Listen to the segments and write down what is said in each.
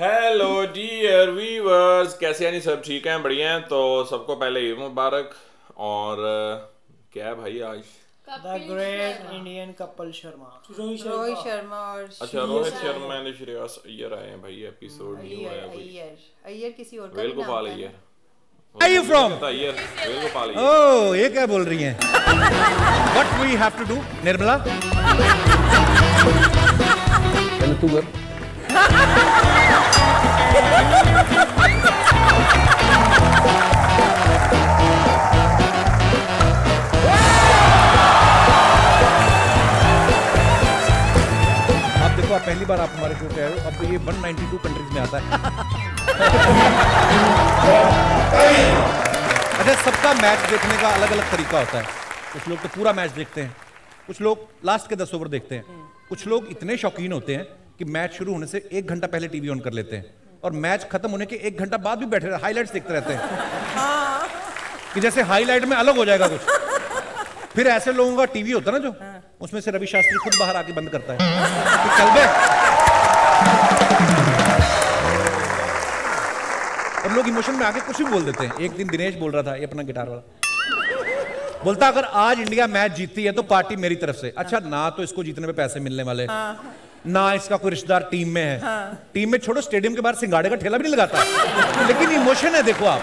Hello dear viewers, कैसे यानी सब ठीक हैं? बढ़िया हैं? तो सबको पहले ईद मुबारक। और क्या है भाई आज? The great Indian Kapil Sharma, Rohit Sharma और अच्छा रोहित शर्मा एंड श्रेयस अय्यर आए हैं भाई। एपिसोड न्यू आया भाई। अय्यर किसी और का नाम है। Where are you from? Ayer. Oh, ये क्या बोल रही हैं? What we have to do, Nirmala? चल तू कर। आप देखो, आप पहली बार आप हमारे शो पे आए हो। अब ये 192 कंट्रीज में आता है। अच्छा, सबका मैच देखने का अलग अलग तरीका होता है। कुछ लोग तो पूरा मैच देखते हैं, कुछ लोग लास्ट के 10 ओवर देखते हैं, कुछ लोग इतने शौकीन होते हैं कि मैच शुरू होने से 1 घंटा पहले टीवी ऑन कर लेते हैं और मैच खत्म होने के 1 घंटा बाद भी बैठे रहते हैं, हाईलाइट्स देखते रहते हैं कि जैसे हाईलाइट में अलग हो जाएगा कुछ। फिर ऐसे लोगों का टीवी होता है ना, जो उसमें से रवि शास्त्री खुद बाहर आके बंद करता है। लोग इमोशन में आके कुछ भी बोल देते हैं। एक दिन दिनेश बोल रहा था, ये अपना गिटार वाला बोलता, अगर आज इंडिया मैच जीती है तो पार्टी मेरी तरफ से। अच्छा, ना तो इसको जीतने पे पैसे मिलने वाले, ना इसका कोई रिश्तेदार टीम में है। टीम में छोड़ो, स्टेडियम के बाहर सिंगाड़े का ठेला भी नहीं लगाता। लेकिन इमोशन है। देखो, आप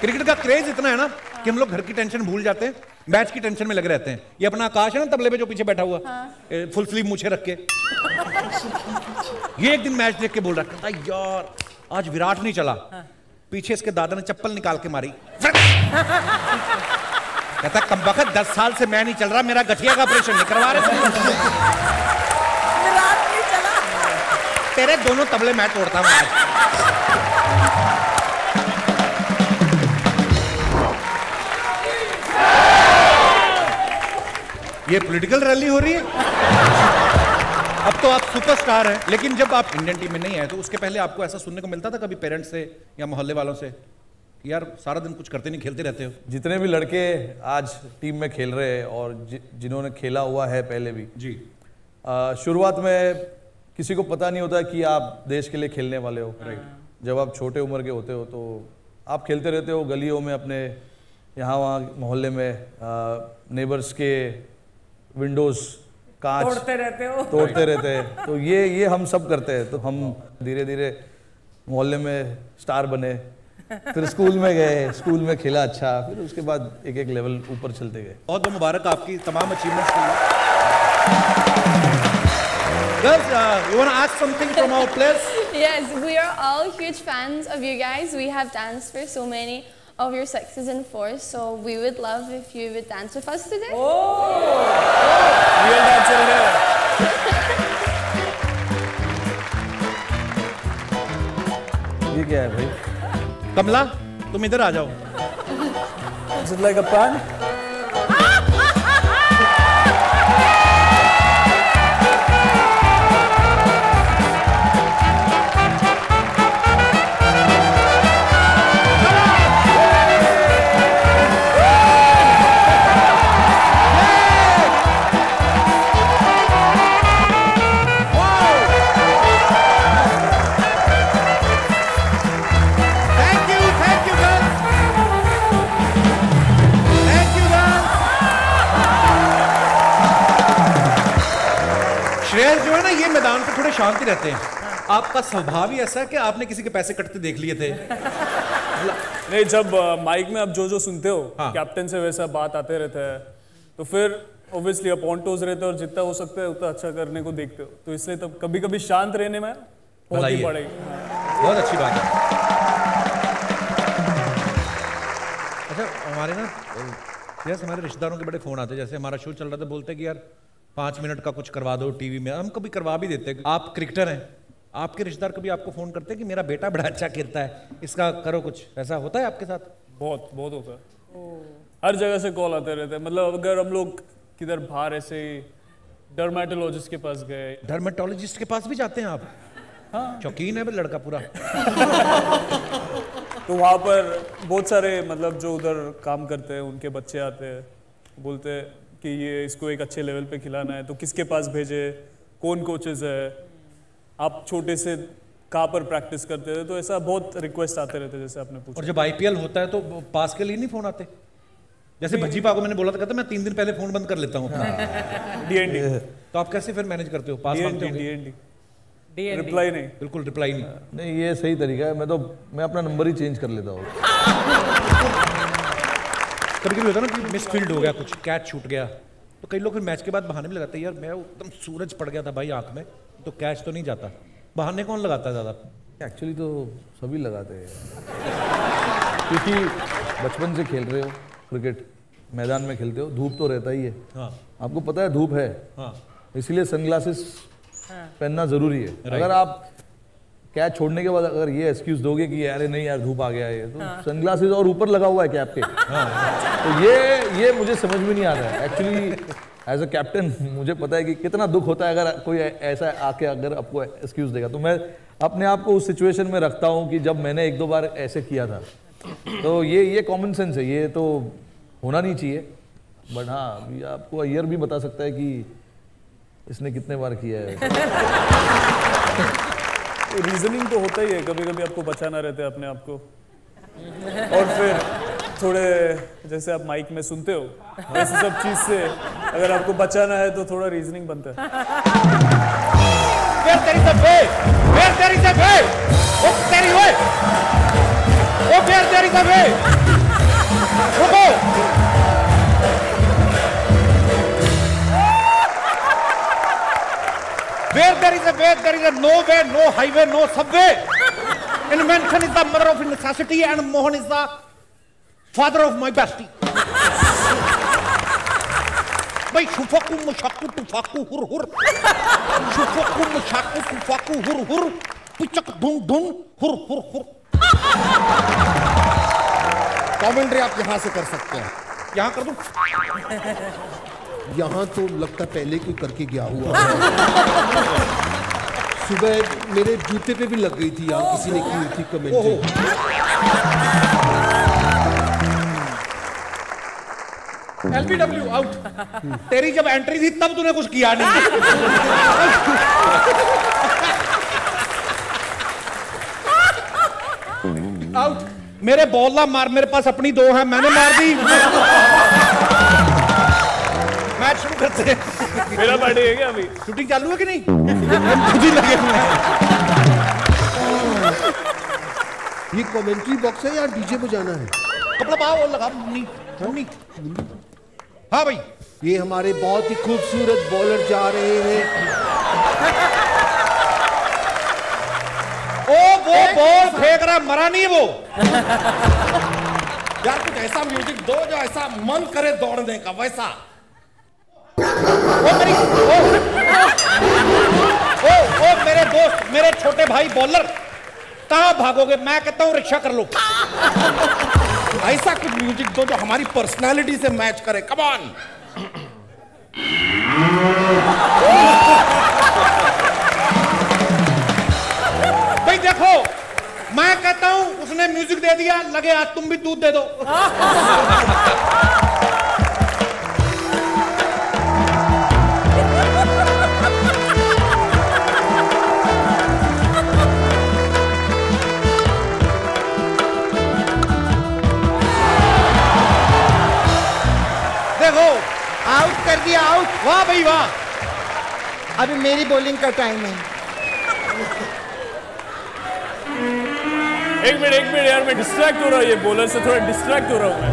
क्रिकेट का क्रेज इतना है ना कि हम लोग घर की टेंशन भूल जाते हैं, मैच की टेंशन में लगे रहते हैं। ये अपना आकाश है ना, तबले पे जो पीछे बैठा हुआ, फुल स्लीव मुझे रख के, ये एक दिन मैच देख के बोल रहा था, यार आज विराट नहीं चला। पीछे इसके दादा ने चप्पल निकाल के मारी। कहता, कमबख्त, 10 साल से मैं नहीं चल रहा, मेरा गठिया का ऑपरेशन नहीं करवा रहे। विराट नहीं चला, तेरे दोनों तबले मैं तोड़ता हूँ। ये पॉलिटिकल रैली हो रही है। अब तो आप सुपरस्टार हैं, लेकिन जब आप इंडियन टीम में नहीं आए तो उसके पहले आपको ऐसा सुनने को मिलता था कभी पेरेंट्स से या मोहल्ले वालों से, यार सारा दिन कुछ करते नहीं, खेलते रहते हो? जितने भी लड़के आज टीम में खेल रहे हैं और जिन्होंने खेला हुआ है पहले भी जी, शुरुआत में किसी को पता नहीं होता कि आप देश के लिए खेलने वाले हो। राइट। जब आप छोटे उम्र के होते हो तो आप खेलते रहते हो गलियों में, अपने यहाँ वहाँ मोहल्ले में, नेबर्स के विंडोज़ कांच तोड़ते रहते हैं। तो ये हम सब करते हैं। तो हम धीरे धीरे मोहल्ले में स्टार बने, फिर स्कूल में गए, स्कूल में खेला अच्छा, फिर उसके बाद एक एक लेवल ऊपर चलते गए। बहुत बहुत मुबारक आपकी तमाम अचीवमेंट्स के लिए। You want to ask something from our place? Yes, we are all huge fans of you guys. We have danced for so many of your sexes and fours, so we would love if you would dance with us today. Oh! ये क्या है भाई? कमला, तुम इधर आ जाओ। Like a pan? शांति रहते हैं। हाँ। आपका स्वभाव ही ऐसा है कि आपने किसी के पैसे कटते देख लिए थे? नहीं, जब माइक में आप जो सुनते हो, हाँ, कैप्टन से वैसा बात आते रहता है, तो फिर ऑब्वियसली आप ऑन टोज रहते हो और जितना हो सकता है उतना अच्छा करने को देखते हो, तो इसलिए तब कभी कभी शांत रहने में बहुत ही पड़ेगी। बहुत अच्छी बात है। अच्छा, हमारे ना हमारे रिश्तेदारों के बड़े फोन आते, जैसे हमारा शो चल रहा था, बोलते कि यार 5 मिनट का कुछ करवा दो टीवी में। हम कभी करवा भी देते हैं। आप क्रिकेटर हैं, आपके रिश्तेदार कभी आपको फोन करते हैं कि मेरा बेटा बड़ा अच्छा खेलता है, इसका करो कुछ? ऐसा होता है आपके साथ? बहुत बहुत होता है। हर जगह से कॉल आते रहते हैं। मतलब अगर हम लोग किधर बाहर ऐसे ही डर्मेटोलॉजिस्ट के पास गए। डर्मेटोलॉजिस्ट के पास भी जाते हैं आप? हाँ, शौकीन है लड़का पूरा। तो वहाँ पर बहुत सारे मतलब जो उधर काम करते हैं उनके बच्चे आते हैं, बोलते हैं कि ये इसको एक अच्छे लेवल पे खिलाना है तो किसके पास भेजे, कौन कोचेस है, आप छोटे से कहाँ पर प्रैक्टिस करते थे, तो ऐसा बहुत रिक्वेस्ट आते रहते जैसे आपने पूछा। और जब आईपीएल होता है तो पास के लिए नहीं फोन आते, जैसे भज्जी पा को मैंने बोला था, कहता मैं 3 दिन पहले फोन बंद कर लेता हूँ। डीएनडी तो आप कैसे फिर मैनेज करते हो? पास रिप्लाई नहीं, बिल्कुल रिप्लाई नहीं। नहीं ये सही तरीका है, मैं तो मैं अपना नंबर ही चेंज कर लेता हूँ। कभी कभी होता है ना कि मिस फील्ड हो गया, कुछ कैच छूट गया, तो कई लोग फिर मैच के बाद बहाने भी लगाते हैं, यार मैं एकदम सूरज पड़ गया था भाई आँख में, तो कैच तो नहीं जाता। बहाने कौन लगाता है ज़्यादा? एक्चुअली तो सभी लगाते हैं क्योंकि बचपन से खेल रहे हो क्रिकेट, मैदान में खेलते हो, धूप तो रहता ही है। हाँ। आपको पता है धूप है। हाँ। इसीलिए सनग्लासेस पहनना ज़रूरी है। अगर आप कैच छोड़ने के बाद अगर ये एक्सक्यूज़ दोगे कि अरे नहीं यार धूप आ गया है, तो सनग्लासेस और ऊपर लगा हुआ है कैप के। तो ये मुझे समझ में नहीं आ रहा है। एक्चुअली एज अ कैप्टन मुझे पता है कि कितना दुख होता है अगर कोई ऐसा आके अगर आपको एक्सक्यूज़ देगा। तो मैं अपने आप को उस सिचुएशन में रखता हूँ कि जब मैंने 1-2 बार ऐसे किया था। तो ये कॉमन सेंस है, ये तो होना नहीं चाहिए। बट हाँ, अभी आपको अय्यर भी बता सकता है कि इसने कितने बार किया है। रीजनिंग तो होता ही है, कभी कभी आपको बचाना रहता है अपने आप को। और फिर थोड़े जैसे आप माइक में सुनते हो वैसे सब चीज से अगर आपको बचाना है तो थोड़ा रीजनिंग बनता है। Where there is a way, there is a no way, no highway, no subway. Invention is the mother of necessity, and Mohan is the father of my bestie. By shufaku mushaku tufaku hur hur, shufaku mushaku tufaku hur hur, pichak dun dun hur hur hur. Commentary आप यहाँ से कर सकते हैं। यहाँ कर दो। यहाँ तो लगता पहले कोई करके गया हुआ। सुबह मेरे जूते पे भी लग गई थी यहाँ, किसी ने की हुई थी कमेंट। LBW out. तेरी जब एंट्री थी तब तूने कुछ किया नहीं। आउट। मेरे बॉल ना मार, मेरे पास अपनी 2 हैं, मैंने मार दी। शुरू करते हैं। मेरा पार्टी है क्या? अभी शूटिंग चालू है कि नहीं? लगे हुए हैं। ये कमेंट्री बॉक्स है या डीजे पे जाना है? कपड़ा पाओ और लगा। हाँ भाई, ये हमारे बहुत ही खूबसूरत बॉलर जा रहे हैं। ओ वो बॉल फेंक रहा, मरा नहीं वो। यार कुछ ऐसा म्यूजिक दो जो ऐसा मन करे दौड़ने का, वैसा। ओ मेरे दोस्त, मेरे छोटे भाई बॉलर, कहाँ भागोगे? मैं कहता हूँ रिक्शा कर लो। ऐसा कुछ म्यूजिक दो जो हमारी पर्सनालिटी से मैच करे। Come on. भाई देखो, मैं कहता हूँ उसने म्यूजिक दे दिया, लगे आज तुम भी दूध दे दो। आउट कर दिया, आउट। वाह भाई वाह। अभी मेरी बॉलिंग का टाइम है। एक मिनट यार, मैं डिस्ट्रैक्ट हो रहा हूँ, ये बॉलर से थोड़ा डिस्ट्रैक्ट हो रहा हूँ मैं।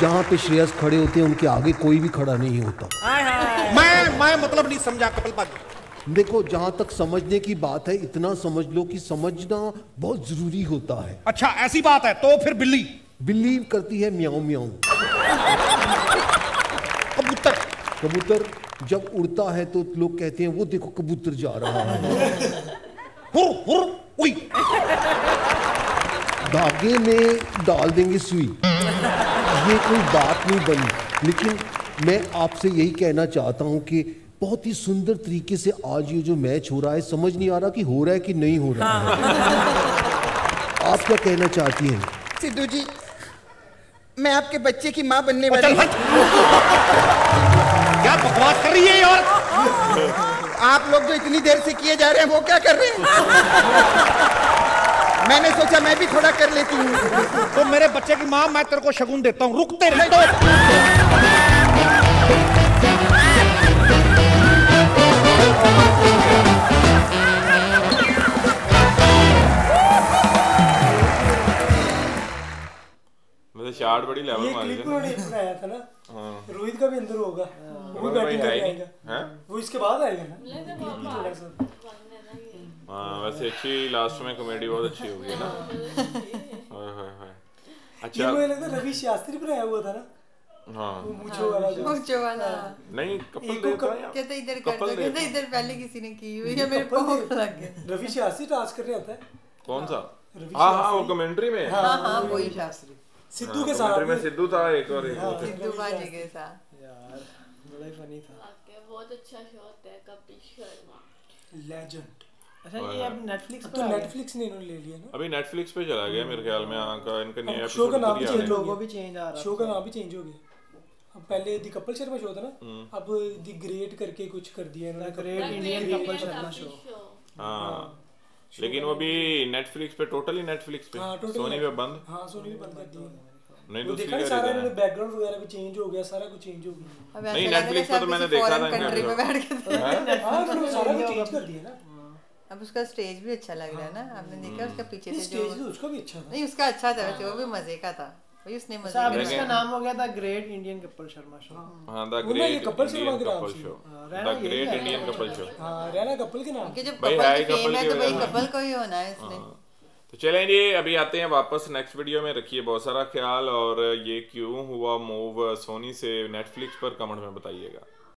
जहाँ पे श्रेयस खड़े होते हैं उनके आगे कोई भी खड़ा नहीं होता। मैं मतलब नहीं समझा कपिल पाजी। देखो जहाँ तक समझने की बात है, इतना समझ लो कि समझना बहुत जरूरी होता है। अच्छा ऐसी बात है, तो फिर बिल्ली करती है म्याऊं म्याऊं। कबूतर जब उड़ता है तो लोग कहते हैं वो देखो कबूतर जा रहा है। हुर, हुर, उई। धागे में डाल देंगे सुई। ये कोई बात नहीं बनी, लेकिन मैं आपसे यही कहना चाहता हूँ कि बहुत ही सुंदर तरीके से आज ये जो मैच हो रहा है, समझ नहीं आ रहा कि हो रहा है कि नहीं हो रहा है। आप क्या कहना चाहती हैं? सिद्धू जी, मैं आपके बच्चे की माँ बनने वाली हूँ। क्या बकवास कर रही है यार? आप लोग जो इतनी देर से किए जा रहे हैं वो क्या कर रहे हैं? मैंने सोचा मैं भी थोड़ा कर लेती हूँ। तो मेरे बच्चे की माँ, मैं तेरे को शगुन देता हूँ, रुकते रहते मेरे शार्ट बड़ी लेवल मारी था ना। रोहित का भी अंदर होगा, वो बैटिंग करेगा, वो इसके बाद आएगा ना। हाँ, वैसे अच्छी लास्ट में कॉमेडी बहुत अच्छी होगी ना। अच्छा, ये मुझे लगता है रवि शास्त्री पर आया हुआ था ना। हाँ, मूंछों वाला नहीं, कपल देता है, कहते इधर कर दो, कहते इधर पहले किसी ने की हुई है, मेरे को लग गया। रवि शास्त्री टास्क करने आता है। कौन सा? हाँ हाँ, वो कमेंट्री में। हाँ हाँ, वही शास्त्री सिद्धू के साथ में। सिद्धू था एक और एक सिद्धू बाजी के साथ। यार बड़ा ही फनी था। बहुत अच्छा शो होता है कपिल शर्मा, लेजेंड। अच्छा, ये अब नेटफ्लिक्स पर, तो नेटफ्लिक्स ने इन्होंने ले लिया ना, अभी नेटफ्लिक्स पे चला गया मेरे ख्याल में। का इनका नया शो का नाम भी चेंज, लोगो भी चेंज आ रहा, शो का नाम भी चेंज हो गया। अब पहले द कपिल शर्मा शो था ना, अब द ग्रेट करके कुछ कर दिया इन्होंने, great Indian Kapil Sharma show. हां, लेकिन वो भी नेटफ्लिक्स पे, टोटली नेटफ्लिक्स पे। सोनी पे बंद। हाँ, सोनी पे बंद कर दिया। नहीं, दूसरी का सारा बैकग्राउंड वगैरह भी चेंज हो गया, सारा कुछ चेंज हो गया। नहीं, नेटफ्लिक्स पे तो मैंने देखा था, कंट्री पे बैठ के नेटफ्लिक्स सारा कुछ चेंज कर दिया ना। अब उसका स्टेज भी अच्छा लग रहा है ना, आपने देखा उसका पीछे से जो स्टेज, उसका भी अच्छा था। नहीं, उसका अच्छा था, वो भी मजे का था भाई, उसने मजे किया। इसका नाम हो गया the great Indian Kapil Sharma show. हां, the great Kapil show, the great Indian Kapil show. हां, रहना कपिल के नाम, कि जब कपिल है तो भाई कपिल को ही होना है इसने। तो चलें जी, अभी आते हैं वापस नेक्स्ट वीडियो में। रखिए बहुत सारा ख्याल। और ये क्यों हुआ मूव सोनी से नेटफ्लिक्स पर, कमेंट में बताइएगा।